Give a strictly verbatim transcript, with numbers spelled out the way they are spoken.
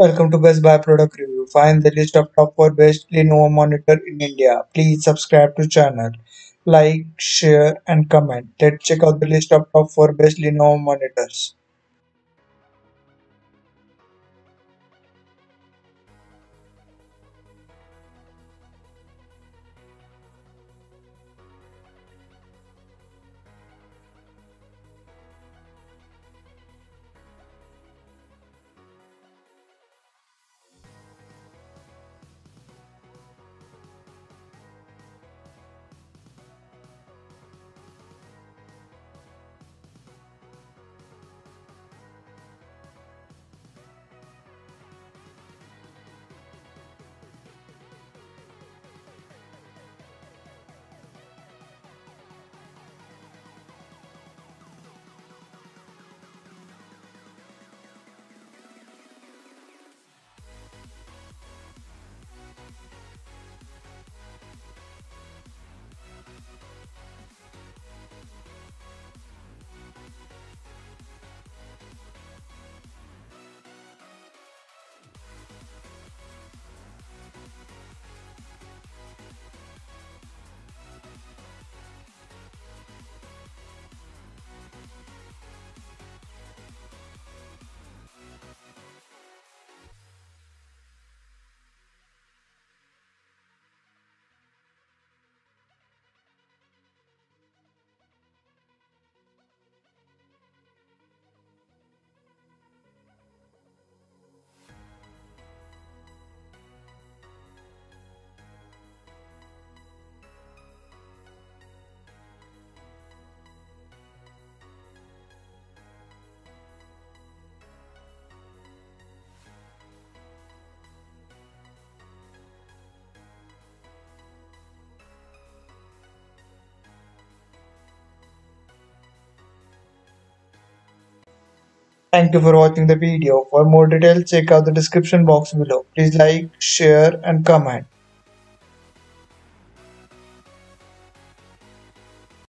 Welcome to Best Buy Product Review. Find the list of top four best Lenovo monitor in India. Please subscribe to channel, like, share and comment. Let's check out the list of top four best Lenovo monitors. Thank you for watching the video. For more details, check out the description box below. Please like, share and comment.